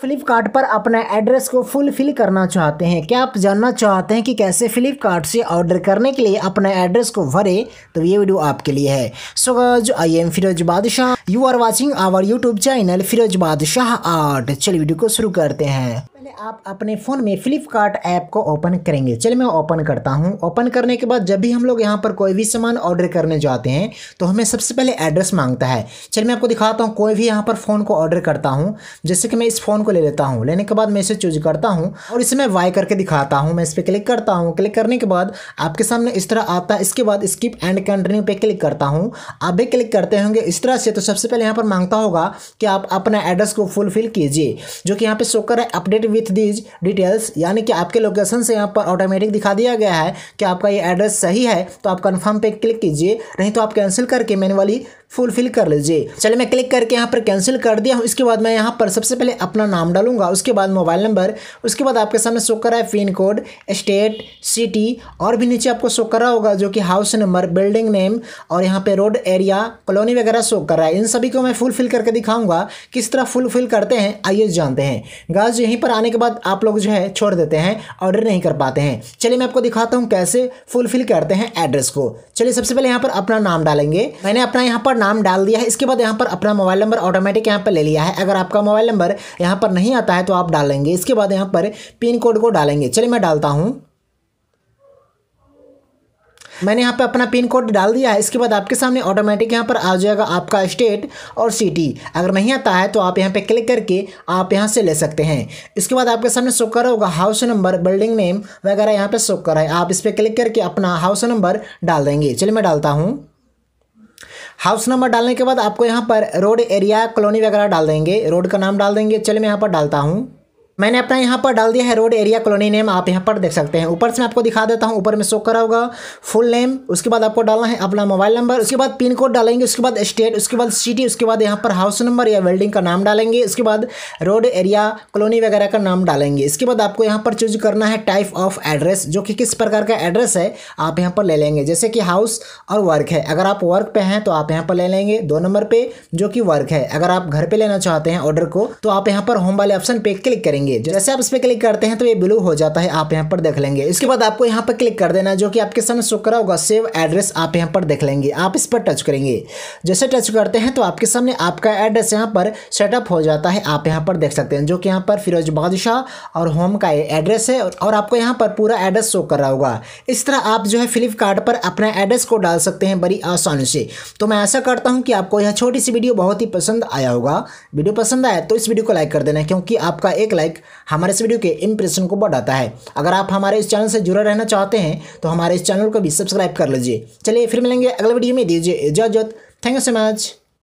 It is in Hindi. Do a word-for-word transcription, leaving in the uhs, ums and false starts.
फ्लिपकार्ट पर अपना एड्रेस को फुलफिल करना चाहते हैं। क्या आप जानना चाहते हैं कि कैसे फ्लिपकार्ट से ऑर्डर करने के लिए अपना एड्रेस को भरें, तो ये वीडियो आपके लिए है। So guys, I am Firoz Badshah, you are watching our YouTube channel Firoz Badshah art. चलिए वीडियो को शुरू करते हैं। पहले आप अपने फ़ोन में फ्लिपकार्ट ऐप को ओपन करेंगे। चलिए मैं ओपन करता हूँ। ओपन करने के बाद जब भी हम लोग यहाँ पर कोई भी सामान ऑर्डर करने जाते हैं तो हमें सबसे पहले एड्रेस मांगता है। चलिए मैं आपको दिखाता हूँ। कोई भी यहाँ पर फ़ोन को ऑर्डर करता हूँ, जैसे कि मैं इस फ़ोन को ले लेता हूँ। लेने के बाद मैं इसे चूज करता हूँ और इसे मैं वाई करके दिखाता हूँ। मैं इस पर क्लिक करता हूँ। क्लिक करने के बाद आपके सामने इस तरह आता है। इसके बाद स्किप एंड कंटिन्यू पे क्लिक करता हूँ। आप भी क्लिक करते होंगे इस तरह से। तो सबसे पहले यहाँ पर मांगता होगा कि आप अपना एड्रेस को फुलफिल कीजिए, जो कि यहाँ पर शो कर रहा है अपडेट विथ दीज डिटेल्स, यानी कि आपके लोकेशन से यहाँ पर ऑटोमेटिक दिखा दिया गया है कि आपका ये एड्रेस सही है। तो आप कन्फर्म पे क्लिक कीजिए, नहीं तो आप कैंसिल करके मैन्युअली फुलफिल कर लीजिए। चलिए मैं क्लिक करके यहाँ पर कैंसिल कर दिया हूँ। इसके बाद मैं यहाँ पर सबसे पहले अपना नाम डालूंगा, उसके बाद मोबाइल नंबर, उसके बाद आपके सामने शो कर रहा है पिन कोड, स्टेट, सिटी, और भी नीचे आपको शो कर रहा होगा जो कि हाउस नंबर, बिल्डिंग नेम, और यहाँ पे रोड, एरिया, कॉलोनी वगैरह शो कर रहा है। इन सभी को मैं फुलफिल करके दिखाऊंगा किस तरह फुलफिल करते हैं, आइए जानते हैं। गाइस, यहीं पर आने के बाद आप लोग जो है छोड़ देते हैं, ऑर्डर नहीं कर पाते हैं। चलिए मैं आपको दिखाता हूँ कैसे फुलफिल करते हैं एड्रेस को। चलिए सबसे पहले यहाँ पर अपना नाम डालेंगे। मैंने अपना यहाँ पर नाम डाल दिया है। इसके बाद यहाँ पर अपना मोबाइल नंबर ऑटोमेटिक यहाँ पर ले लिया है। अगर आपका मोबाइल नंबर यहाँ पर नहीं आता है तो आप डालेंगे। इसके बाद यहाँ पर पिन कोड को डालेंगे। चलिए मैं डालता हूँ। मैंने यहाँ पे अपना पिन कोड डाल दिया है। इसके बाद आपके सामने ऑटोमेटिक यहाँ पर आ जाएगा आपका स्टेट और सिटी। अगर नहीं आता है तो आप यहाँ पे क्लिक करके आप यहाँ से ले सकते हैं। इसके बाद आपके सामने शो कर रहा होगा हाउस नंबर, बिल्डिंग नेम वगैरह यहाँ पे शो कर रहा है। आप इस पर क्लिक करके अपना हाउस नंबर डाल देंगे। चलिए मैं डालता हूँ। हाउस नंबर डालने के बाद आपको यहाँ पर रोड, एरिया, कॉलोनी वगैरह डाल देंगे। रोड का नाम डाल देंगे। चलिए मैं यहाँ पर डालता हूँ। मैंने अपना यहाँ पर डाल दिया है रोड, एरिया, कॉलोनी नेम, आप यहाँ पर देख सकते हैं। ऊपर से मैं आपको दिखा देता हूँ। ऊपर में शो करा होगा फुल नेम, उसके बाद आपको डालना है अपना मोबाइल नंबर, उसके बाद पिन कोड डालेंगे, उसके बाद स्टेट, उसके बाद सिटी, उसके बाद यहाँ पर हाउस नंबर या बिल्डिंग का नाम डालेंगे, उसके बाद रोड, एरिया, कॉलोनी वगैरह का नाम डालेंगे। इसके बाद आपको यहाँ पर चूज करना है टाइप ऑफ एड्रेस, जो कि किस प्रकार का एड्रेस है आप यहाँ पर ले लेंगे। जैसे कि हाउस और वर्क है, अगर आप वर्क पर हैं तो आप यहाँ पर ले लेंगे दो नंबर पर, जो कि वर्क है। अगर आप घर पर लेना चाहते हैं ऑर्डर को तो आप यहाँ पर होम वाले ऑप्शन पर क्लिक करेंगे। जैसे आप इस पर क्लिक करते हैं तो ये ब्लू हो जाता है, आप यहाँ पर देख लेंगे। इसके बाद आपको यहाँ पर क्लिक कर देना, जो कि आपके सामने शो कर रहा होगा सेव एड्रेस, आप यहाँ पर देख लेंगे। आप इस पर टच करेंगे। जैसे टच करते हैं तो आपके सामने आपका एड्रेस यहाँ पर सेटअप हो जाता है, आप यहाँ पर देख सकते हैं, जो कि यहाँ पर फिरोज बादशाह और होम का एड्रेस है। और आपको यहाँ पर पूरा एड्रेस शो कर रहा होगा। इस तरह आप जो है फ्लिपकार्ट पर अपना एड्रेस को डाल सकते हैं बड़ी आसानी से। तो मैं ऐसा करता हूँ कि आपको यह छोटी सी वीडियो बहुत ही पसंद आया होगा। वीडियो पसंद आया तो इस वीडियो को लाइक कर देना, क्योंकि आपका एक हमारे इस वीडियो के इंप्रेशन को बढ़ाता है। अगर आप हमारे इस चैनल से जुड़े रहना चाहते हैं तो हमारे इस चैनल को भी सब्सक्राइब कर लीजिए। चलिए फिर मिलेंगे अगले वीडियो में, दीजिए इजाजत। Thank you so much.